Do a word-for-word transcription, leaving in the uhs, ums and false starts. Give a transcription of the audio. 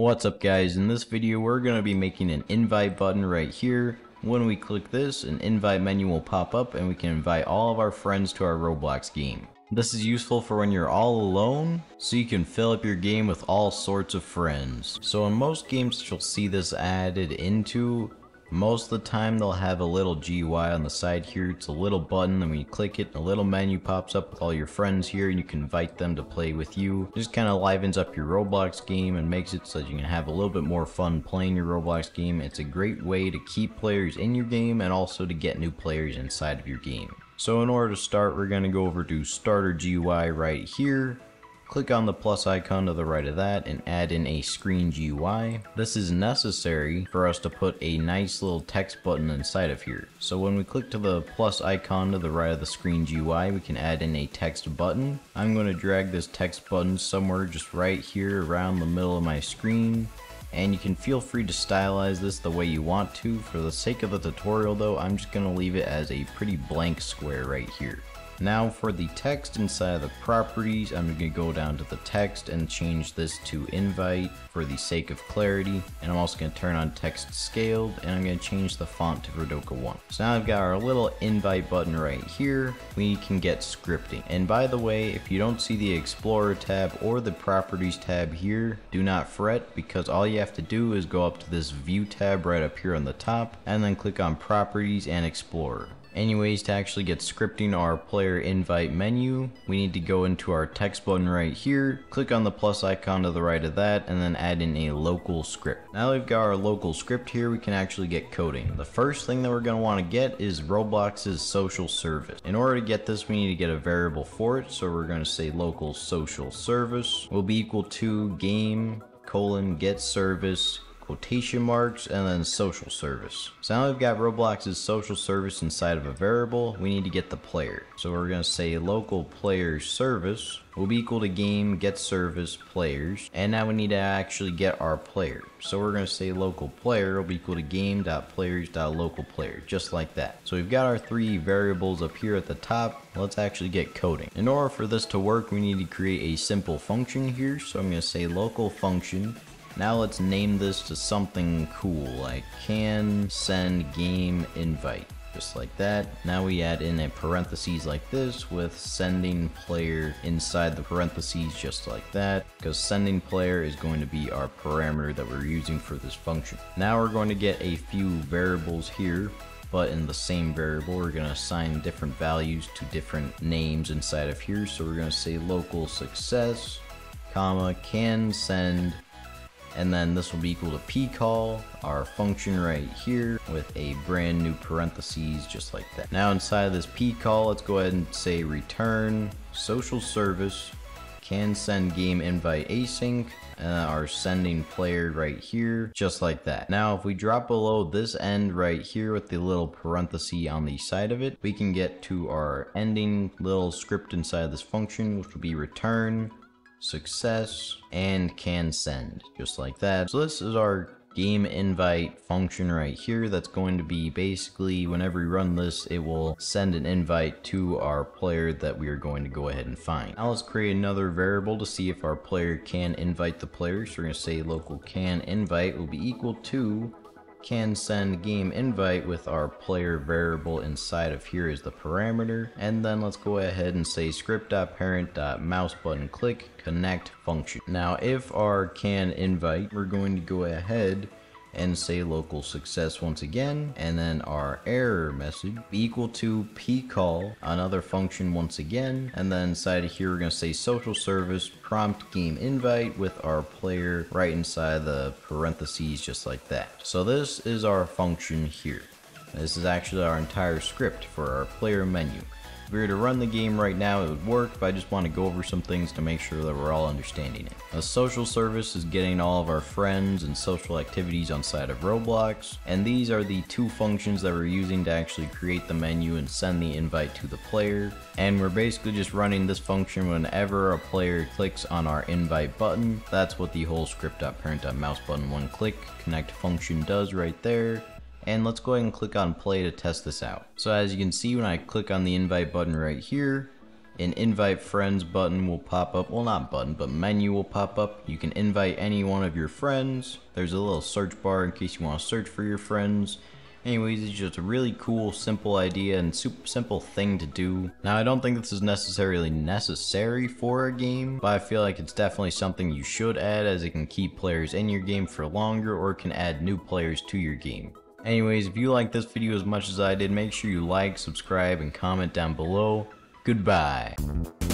What's up guys, in this video we're going to be making an invite button right here. When we click this, an invite menu will pop up and we can invite all of our friends to our Roblox game. This is useful for when you're all alone, so you can fill up your game with all sorts of friends. So in most games you'll see this added into. Most of the time they'll have a little G U I on the side here. It's a little button, and when you click it, a little menu pops up with all your friends here and you can invite them to play with you. It just kind of livens up your Roblox game and makes it so that you can have a little bit more fun playing your Roblox game. It's a great way to keep players in your game and also to get new players inside of your game. So in order to start, we're going to go over to Starter G U I right here. Click on the plus icon to the right of that and add in a screen G U I. This is necessary for us to put a nice little text button inside of here. So when we click to the plus icon to the right of the screen G U I, we can add in a text button. I'm going to drag this text button somewhere just right here around the middle of my screen. And you can feel free to stylize this the way you want to. For the sake of the tutorial though, I'm just going to leave it as a pretty blank square right here. Now for the text inside of the properties, I'm going to go down to the text and change this to invite for the sake of clarity. And I'm also going to turn on text scaled and I'm going to change the font to Rodoka one. So now I've got our little invite button right here. We can get scripting. And by the way, if you don't see the Explorer tab or the properties tab here, do not fret, because all you have to do is go up to this view tab right up here on the top and then click on properties and Explorer. Anyways, to actually get scripting our player invite menu, we need to go into our text button right here, click on the plus icon to the right of that, and then add in a local script. Now we've got our local script here, we can actually get coding. The first thing that we're going to want to get is Roblox's social service. In order to get this, we need to get a variable for it, so we're going to say local social service will be equal to game colon get service quotation marks and then social service. So now we've got Roblox's social service inside of a variable. We need to get the player. So we're going to say local player service will be equal to game get service players. And now we need to actually get our player. So we're going to say local player will be equal to game.players.localplayer, just like that. So we've got our three variables up here at the top. Let's actually get coding. In order for this to work, we need to create a simple function here. So I'm going to say local function. Now let's name this to something cool, like can send game invite, just like that. Now we add in a parentheses like this with sending player inside the parentheses, just like that, because sending player is going to be our parameter that we're using for this function. Now we're going to get a few variables here, but in the same variable we're going to assign different values to different names inside of here. So we're going to say local success, comma, can send, and then this will be equal to pcall, our function right here, with a brand new parentheses, just like that. Now inside of this pcall, let's go ahead and say return social service can send game invite async, uh, our sending player right here, just like that. Now if we drop below this end right here with the little parenthesis on the side of it, we can get to our ending little script inside of this function, which will be return success and can send, just like that. So this is our game invite function right here. That's going to be basically, whenever we run this, it will send an invite to our player that we are going to go ahead and find. Now let's create another variable to see if our player can invite the player. So we're going to say local can invite will be equal to can send game invite with our player variable inside of here is the parameter. And then let's go ahead and say script.parent.mouse button click connect function. Now if our can invite, we're going to go ahead and say local success once again, and then our error message equal to pcall, another function once again, and then inside of here we're going to say social service prompt game invite with our player right inside the parentheses, just like that. So this is our function here. This is actually our entire script for our player menu. If we were to run the game right now, it would work, but I just want to go over some things to make sure that we're all understanding it. A social service is getting all of our friends and social activities inside of Roblox, and these are the two functions that we're using to actually create the menu and send the invite to the player. And we're basically just running this function whenever a player clicks on our invite button. That's what the whole script.parent.mouse button one click connect function does right there. And let's go ahead and click on play to test this out. So as you can see, when I click on the invite button right here, an invite friends button will pop up, well not button, but menu will pop up. You can invite any one of your friends. There's a little search bar in case you want to search for your friends. Anyways, it's just a really cool, simple idea and super simple thing to do. Now, I don't think this is necessarily necessary for a game, but I feel like it's definitely something you should add as it can keep players in your game for longer or can add new players to your game. Anyways, if you like this video as much as I did, make sure you like, subscribe, and comment down below. Goodbye.